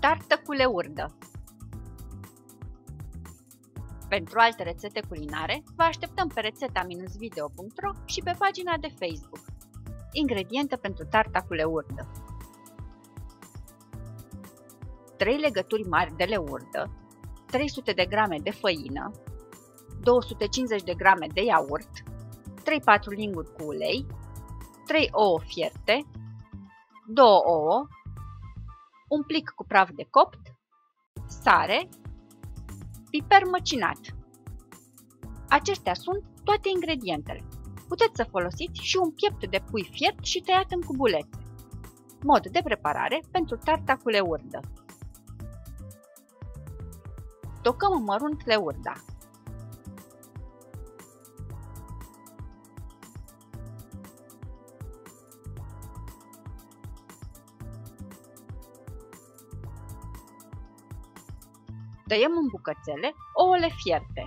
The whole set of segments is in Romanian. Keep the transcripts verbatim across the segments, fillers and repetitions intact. Tartă cu leurdă. Pentru alte rețete culinare, vă așteptăm pe rețeta video punct ro și pe pagina de Facebook. Ingrediente pentru tarta cu leurdă: trei legături mari de leurdă, trei sute de grame de făină, două sute cincizeci de grame de iaurt, trei patru linguri cu ulei, trei ouă fierte, două ouă, un plic cu praf de copt, sare, piper măcinat. Acestea sunt toate ingredientele. Puteți să folosiți și un piept de pui fiert și tăiat în cubulețe. Mod de preparare pentru tarta cu leurdă: tocăm în mărunt leurda. Tăiem în bucățele ouăle fierte.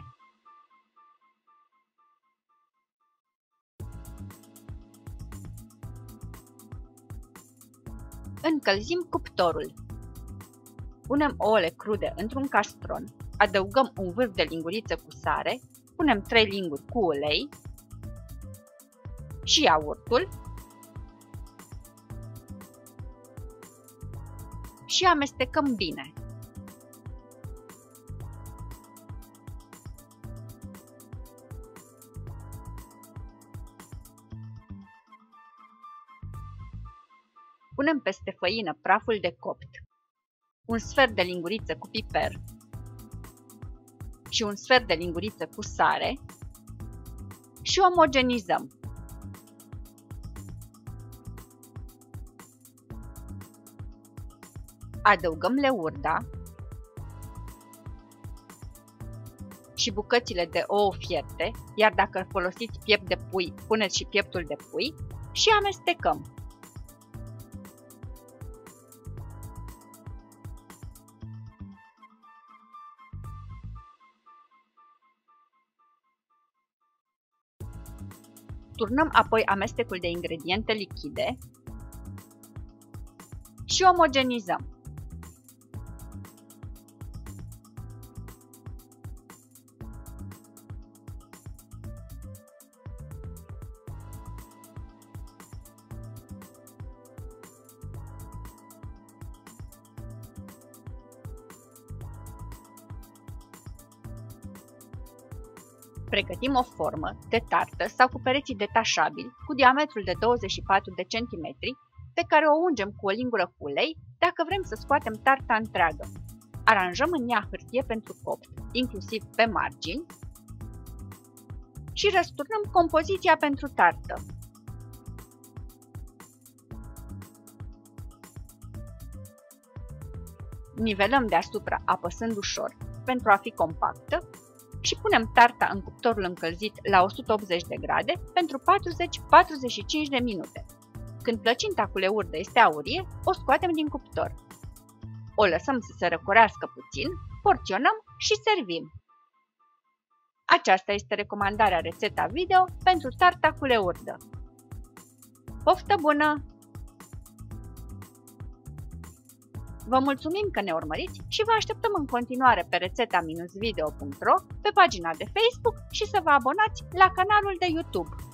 Încălzim cuptorul. Punem ouăle crude într-un castron, adăugăm un vârf de linguriță cu sare, punem trei linguri cu ulei și iaurtul și amestecăm bine. Punem peste făină praful de copt, un sfert de linguriță cu piper și un sfert de linguriță cu sare și omogenizăm. Adăugăm leurda și bucățile de ouă fierte, iar dacă folosiți piept de pui, puneți și pieptul de pui și amestecăm. Turnăm apoi amestecul de ingrediente lichide și omogenizăm. Pregătim o formă de tartă sau cu pereții detașabili cu diametrul de douăzeci și patru de centimetri, pe care o ungem cu o lingură cu ulei dacă vrem să scoatem tarta întreagă. Aranjăm în ea hârtie pentru copt, inclusiv pe margini, și răsturnăm compoziția pentru tartă. Nivelăm deasupra apăsând ușor pentru a fi compactă și punem tarta în cuptorul încălzit la o sută optzeci de grade pentru patruzeci până la patruzeci și cinci de minute. Când plăcinta cu leurdă este aurie, o scoatem din cuptor. O lăsăm să se răcorească puțin, porționăm și servim. Aceasta este recomandarea rețeta video pentru tarta cu leurdă. Poftă bună! Vă mulțumim că ne urmăriți și vă așteptăm în continuare pe rețeta video punct ro, pe pagina de Facebook și să vă abonați la canalul de YouTube.